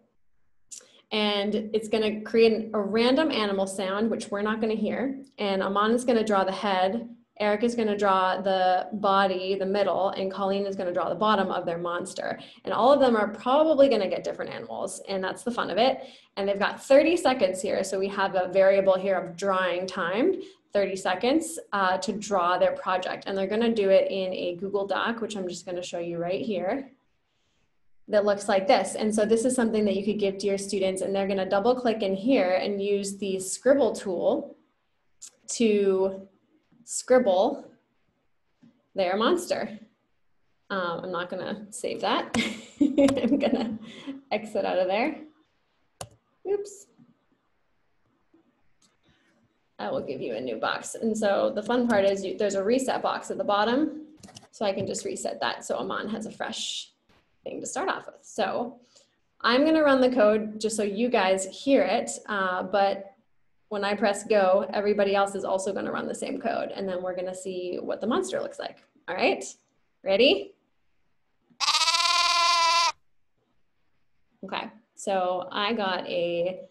And it's going to create a random animal sound, which we're not going to hear. And Amon is going to draw the head. Eric is going to draw the body, the middle, and Colleen is going to draw the bottom of their monster. And all of them are probably going to get different animals, and that's the fun of it. And they've got thirty seconds here. So we have a variable here of drawing time, thirty seconds uh, to draw their project. And they're going to do it in a Google Doc, which I'm just going to show you right here. That looks like this. And so this is something that you could give to your students, and they're going to double click in here and use the scribble tool to scribble their monster. Um, I'm not going to save that. I'm going to exit out of there. Oops. I will give you a new box. And so the fun part is you, there's a reset box at the bottom, so I can just reset that. So Amon has a fresh thing to start off with. So I'm going to run the code just so you guys hear it, uh, but when I press go, everybody else is also going to run the same code, and then we're going to see what the monster looks like. All right, ready? Okay, so I got a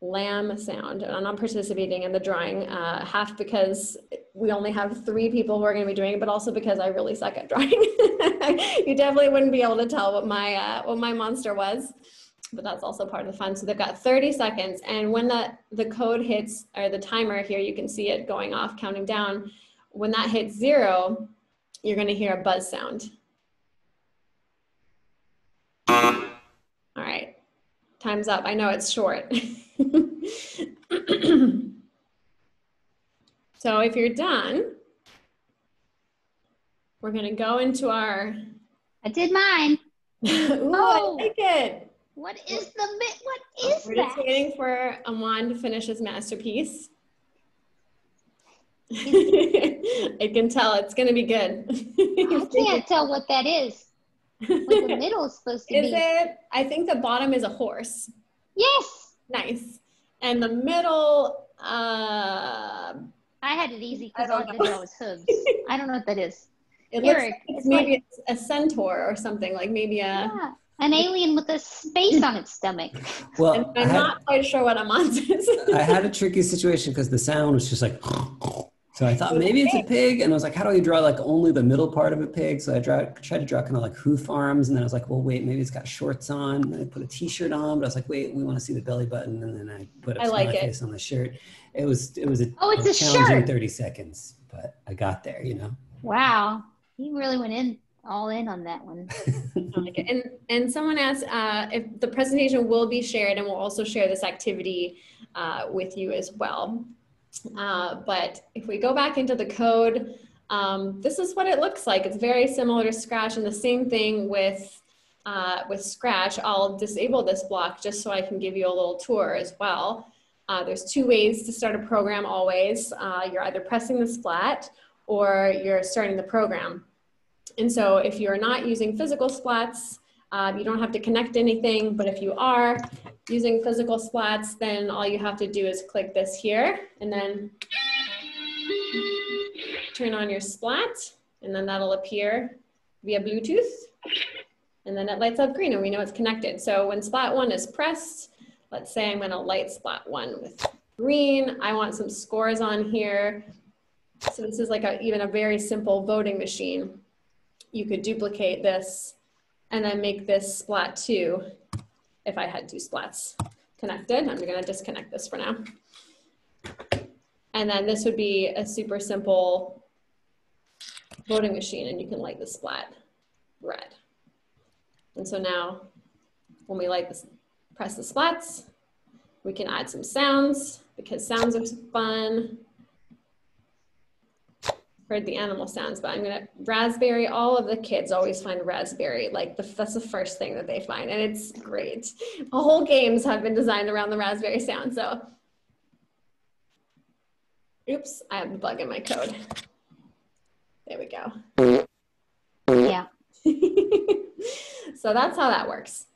lamb sound, and I'm not participating in the drawing, uh, half because we only have three people who are going to be doing it, but also because I really suck at drawing. You definitely wouldn't be able to tell what my uh, what my monster was, but that's also part of the fun. So they've got thirty seconds, and when the the code hits, or the timer here, you can see it going off, counting down. When that hits zero, you're going to hear a buzz sound. All right, time's up. I know it's short. So if you're done, we're going to go into our... I did mine. Ooh, oh, I like it. What is the... What is we're that? We're just waiting for Amon to finish his masterpiece. I can tell it's going to be good. I can't tell what that is. What the middle is supposed to is be. Is it? I think the bottom is a horse. Yes. Nice. And the middle... Uh, I had it easy because all I did was hooves. I don't know what that is. It Eric, looks like it's maybe like, it's a centaur or something, like maybe a... Yeah, an alien with a space on its stomach. Well, and I'm had, not quite sure what a monster is. I had a tricky situation because the sound was just like... So I thought maybe it's a pig, and I was like, how do I draw like only the middle part of a pig? So I draw, tried to draw kind of like hoof arms, and then I was like, well, wait, maybe it's got shorts on. And then I put a t-shirt on, but I was like, wait, we want to see the belly button, and then I put a I like face on the shirt. It was it was a, oh, it's a, a challenging shirt. thirty seconds, but I got there, you know. Wow, he really went in all in on that one. and and someone asked uh, if the presentation will be shared, and we'll also share this activity uh, with you as well. Uh, but if we go back into the code, um, this is what it looks like. It's very similar to Scratch, and the same thing with uh, with Scratch, I'll disable this block just so I can give you a little tour as well. Uh, there's two ways to start a program always. Uh, you're either pressing the splat or you're starting the program. And so if you're not using physical splats, uh, you don't have to connect anything, but if you are using physical splats, then all you have to do is click this here and then turn on your splat, and then that'll appear via Bluetooth, and then it lights up green and we know it's connected. So when splat one is pressed, let's say I'm gonna light splat one with green. I want some scores on here. So this is like a, even a very simple voting machine. You could duplicate this and then make this splat two if I had two splats connected. I'm gonna disconnect this for now. And then this would be a super simple voting machine, and you can light the splat red. And so now when we light this, press the splats, we can add some sounds because sounds are fun. Heard the animal sounds, but I'm gonna, raspberry, all of the kids always find raspberry, like the, that's the first thing that they find, and it's great. Whole games have been designed around the raspberry sound, so. Oops, I have the bug in my code. There we go. Yeah. So that's how that works.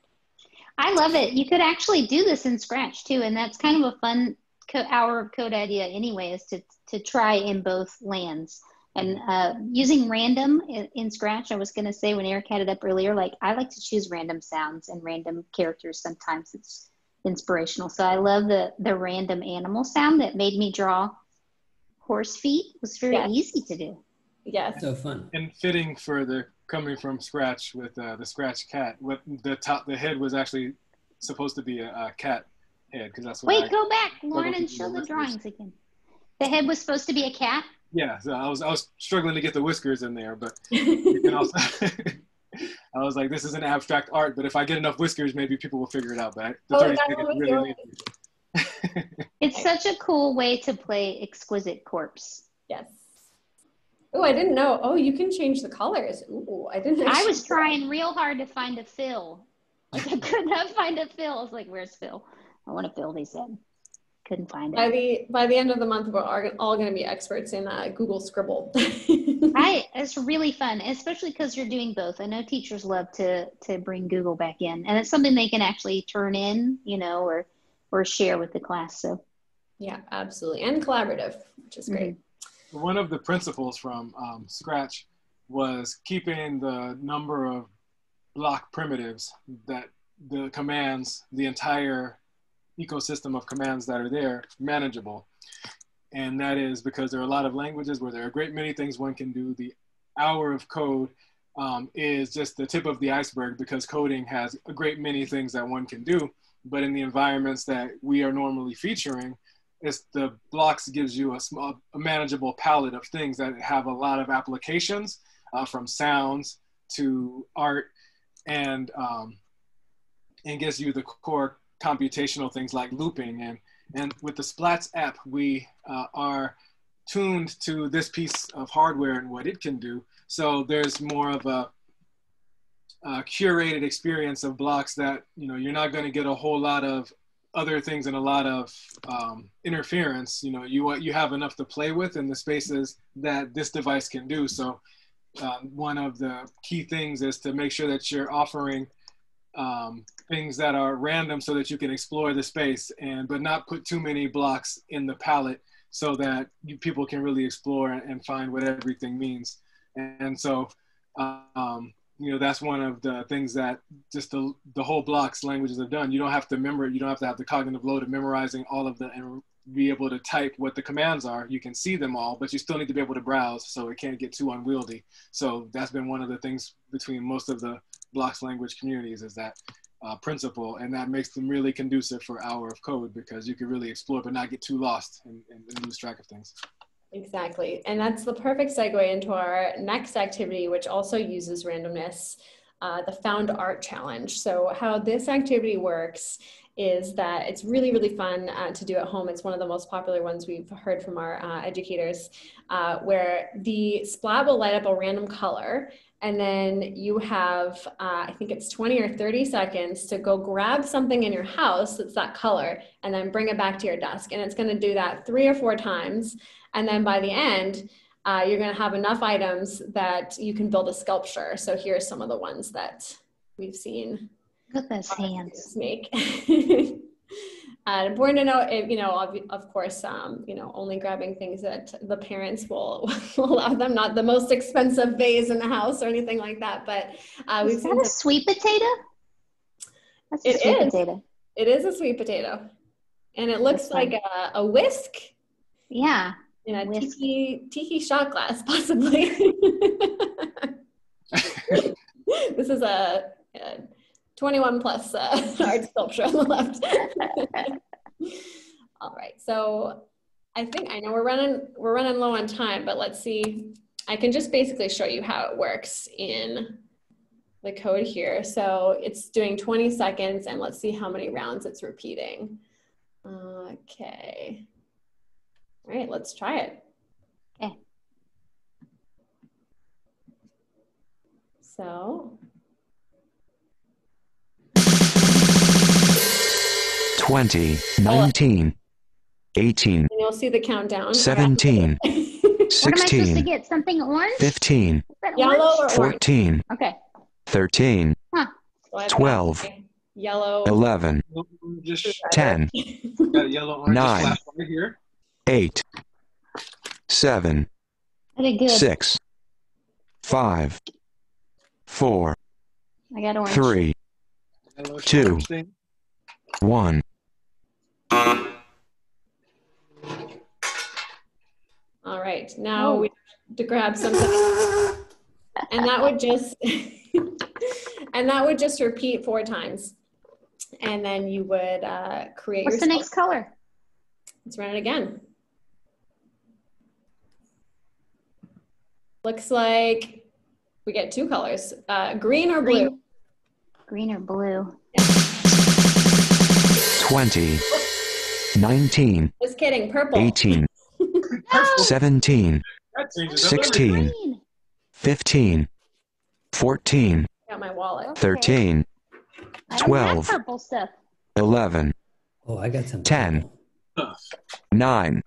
I love it. You could actually do this in Scratch too, and that's kind of a fun hour of code idea anyway, is to, to try in both lands. And uh, using random in, in Scratch, I was going to say when Eric had it up earlier, like I like to choose random sounds and random characters. Sometimes it's inspirational. So I love the, the random animal sound that made me draw horse feet. It was very yes. easy to do. Yes. So fun. And fitting for the coming from Scratch with uh, the Scratch cat. What the top, the head was actually supposed to be a, a cat head because that's what. Wait, I go back, Lauren, and show the whiskers. Drawings again. The head was supposed to be a cat. Yeah, so I was I was struggling to get the whiskers in there, but you can also I was like, this is an abstract art, but if I get enough whiskers, maybe people will figure it out. But the oh, thirty seconds really. It's such a cool way to play Exquisite Corpse. Yes. Oh, I didn't know. Oh, you can change the colors. Ooh, I didn't. I was trying real hard to find a fill. Like I could not find a fill. I was like, "Where's Phil? I want to fill these in." Couldn't find it. By the by the end of the month, we're all going to be experts in uh, Google Scribble. I. It's really fun, especially because you're doing both. I know teachers love to to bring Google back in, and it's something they can actually turn in, you know, or or share with the class. So. Yeah, absolutely, and collaborative, which is great. Mm-hmm. One of the principles from um, Scratch was keeping the number of block primitives that the commands, the entire ecosystem of commands that are there, manageable. And that is because there are a lot of languages where there are a great many things one can do. The hour of code um, is just the tip of the iceberg because coding has a great many things that one can do. But in the environments that we are normally featuring, it's the blocks gives you a small, a manageable palette of things that have a lot of applications, uh, from sounds to art, and um, and gives you the core computational things like looping. And and with the Splats app, we uh, are tuned to this piece of hardware and what it can do. So there's more of a, a curated experience of blocks that, you know, you're not going to get a whole lot of other things and a lot of um, interference. You know, you you have enough to play with in the spaces that this device can do. So uh, one of the key things is to make sure that you're offering um, things that are random so that you can explore the space, and but not put too many blocks in the palette so that you, people can really explore and find what everything means. And, and so, um, you know, that's one of the things that just the, the whole blocks languages have done. You don't have to remember, you don't have to have the cognitive load of memorizing all of the, and be able to type what the commands are. You can see them all, but you still need to be able to browse so it can't get too unwieldy. So that's been one of the things between most of the blocks language communities is that uh, principle. And that makes them really conducive for hour of code because you can really explore, but not get too lost and, and, and lose track of things. Exactly, and that's the perfect segue into our next activity, which also uses randomness, uh, the Found Art Challenge. So how this activity works is that it's really, really fun uh, to do at home. It's one of the most popular ones we've heard from our uh, educators, uh, where the splat will light up a random color, and then you have, uh, I think it's twenty or thirty seconds to go grab something in your house that's that color and then bring it back to your desk. And it's gonna do that three or four times. And then by the end, uh, you're gonna have enough items that you can build a sculpture. So here's some of the ones that we've seen. Look at those hands. Make. Uh, important to know, if, you know, of, of course, um, you know, only grabbing things that the parents will, will allow them, not the most expensive vase in the house or anything like that. But uh, we've is that a sweet potato? That's a sweet potato. It is a sweet potato. And it looks like a, a whisk. Yeah. In a tiki, tiki shot glass, possibly. This is a... a twenty-one plus uh, art sculpture on the left. All right, so I think I know we're running we're running low on time, but let's see. I can just basically show you how it works in the code here. So it's doing twenty seconds, and let's see how many rounds it's repeating. Okay. All right, let's try it. Okay. So. twenty, nineteen, eighteen, and you'll see the countdown. seventeen, sixteen, what am I supposed to get? Something orange? fifteen, yellow or fourteen, orange? Okay. thirteen, huh. So twelve, yellow, eleven, just ten, yellow, orange, nine, here. eight, seven, six, five, four, I got orange. three, yellow, two, one. All right, now we have to grab something, and that would just and that would just repeat four times, and then you would uh, create. What's yourself. The next color? Let's run it again. Looks like we get two colors: uh, green or green. blue. Green or blue. Yeah. twenty, nineteen, just kidding, purple. eighteen, no! seventeen, sixteen, fifteen, fourteen, got my wallet. Okay. thirteen, twelve, purple stuff. eleven, oh, I got some. ten, nine,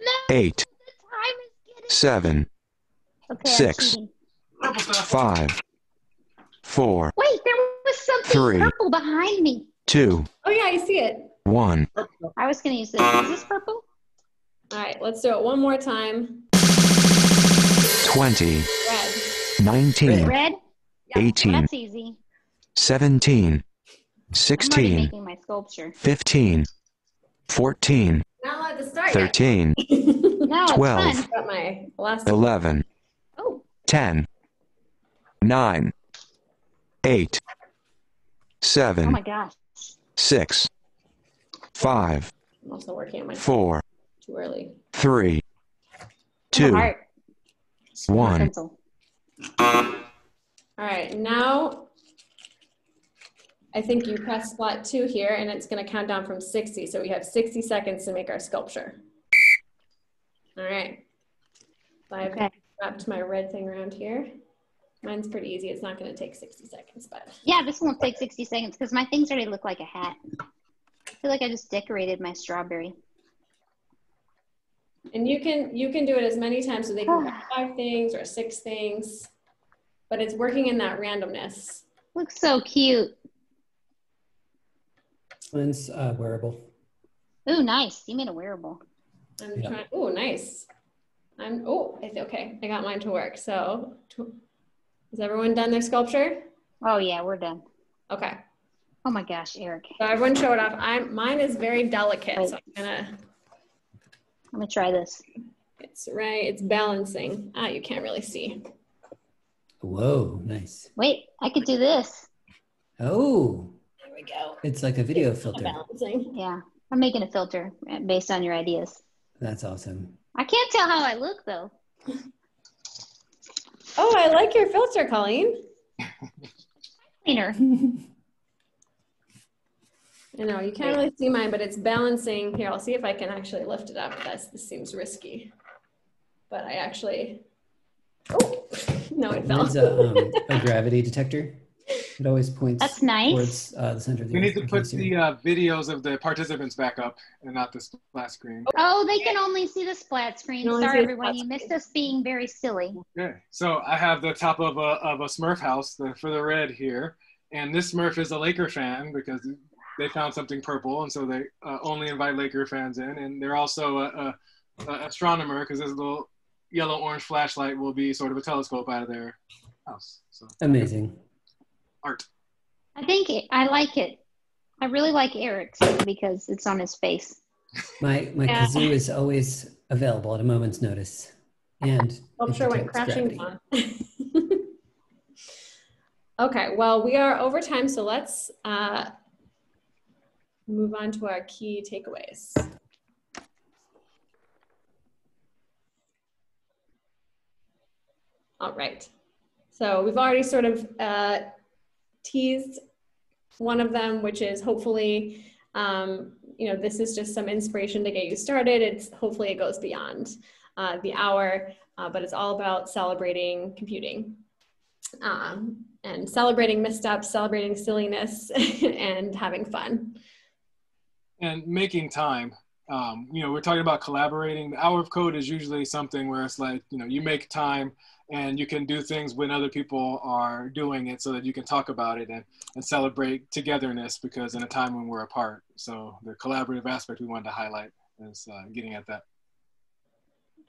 no, eight, seven, okay, six, five, four. Wait, there was something three, purple behind me. two. Oh yeah, I see it. one. I was going to use this. Is this purple? All right, let's do it one more time. twenty. Red. nineteen. Red? Yeah, eighteen. That's easy. seventeen. sixteen. I'm already making my sculpture. fifteen. fourteen. Not allowed to start thirteen. No, twelve. It's fun. Got my last eleven. Oh. ten. nine. eight. seven. Oh my gosh. six, five, I'm also working on my four, too early. three, two, one. All right, now I think you press spot two here, and it's going to count down from sixty. So we have sixty seconds to make our sculpture. All right. So I've okay. wrapped my red thing around here. Mine's pretty easy. It's not going to take sixty seconds, but. Yeah, this won't take sixty seconds because my things already look like a hat. I feel like I just decorated my strawberry. And you can you can do it as many times, so they can have five things or six things, but it's working in that randomness. Looks so cute. And it's uh, wearable. Ooh, nice. You made a wearable. I'm yeah. trying, ooh, nice. I'm, oh, it's okay. I got mine to work, so. To, Is everyone done their sculpture? Oh yeah, we're done. Okay. Oh my gosh, Eric. So everyone showed off. I'm, mine is very delicate, Wait. so I'm gonna. I'm gonna try this. It's right, it's balancing. Ah, you can't really see. Whoa, nice. Wait, I could do this. Oh. There we go. It's like a video it's filter. Balancing. Yeah, I'm making a filter based on your ideas. That's awesome. I can't tell how I look though. Oh, I like your filter, Colleen. Cleaner. I know, you can't really see mine, but it's balancing. Here, I'll see if I can actually lift it up. That's, this seems risky. But I actually, oh, No, it fell. It's a, um, a gravity detector. It always points That's nice. towards uh, the center of the We need to put the uh, videos of the participants back up and not the splat screen. Oh, they can only see the splat screen. Sorry, everyone. You missed us being very silly. Okay. So I have the top of a, of a Smurf house the, for the red here. And this Smurf is a Laker fan because they found something purple. And so they uh, only invite Laker fans in. And they're also an astronomer because this little yellow-orange flashlight will be sort of a telescope out of their house. So. Amazing. Art. I think it, I like it. I really like Eric's because it's on his face. My my yeah. kazoo is always available at a moment's notice. And I'm sure went crashing down. Okay, well, we are over time, so let's uh, move on to our key takeaways. All right. So we've already sort of uh, teased one of them, which is hopefully, um, you know, this is just some inspiration to get you started. It's hopefully it goes beyond uh, the hour, uh, but it's all about celebrating computing um, and celebrating missteps, celebrating silliness, and having fun. And making time. Um, you know, we're talking about collaborating. The hour of code is usually something where it's like, you know, you make time and you can do things when other people are doing it so that you can talk about it and, and celebrate togetherness, because in a time when we're apart. So the collaborative aspect we wanted to highlight is uh, getting at that.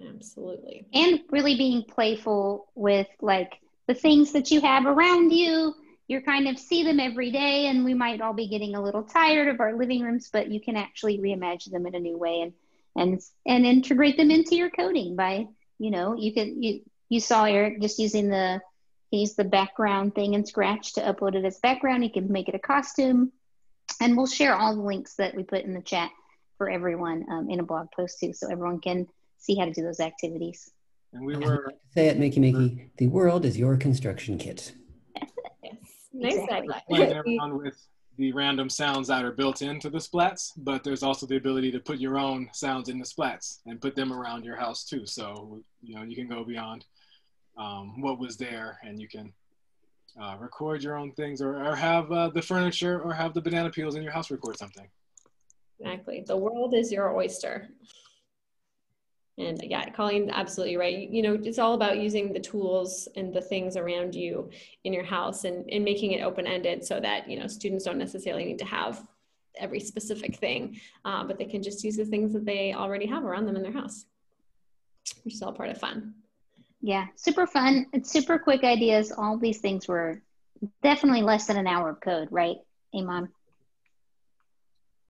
Absolutely. And really being playful with like the things that you have around you. You kind of see them every day, and we might all be getting a little tired of our living rooms, but you can actually reimagine them in a new way and, and, and integrate them into your coding by, you know, you can, you, You saw Eric just using the, he's the background thing in Scratch to upload it as background. You can make it a costume. And we'll share all the links that we put in the chat for everyone um, in a blog post too, so everyone can see how to do those activities. And we were like say it, Makey Makey, the world is your construction kit. Yes, nice idea. Playing around with the random sounds that are built into the splats, but there's also the ability to put your own sounds in the splats and put them around your house too. So, you know, you can go beyond Um, what was there, and you can uh, record your own things, or, or have uh, the furniture, or have the banana peels in your house record something. Exactly. The world is your oyster. And yeah, Colleen's absolutely right. You know, it's all about using the tools and the things around you in your house, and, and making it open-ended so that, you know, students don't necessarily need to have every specific thing, uh, but they can just use the things that they already have around them in their house, which is all part of fun. Yeah, super fun. It's super quick ideas. All these things were definitely less than an hour of code, right, Amon?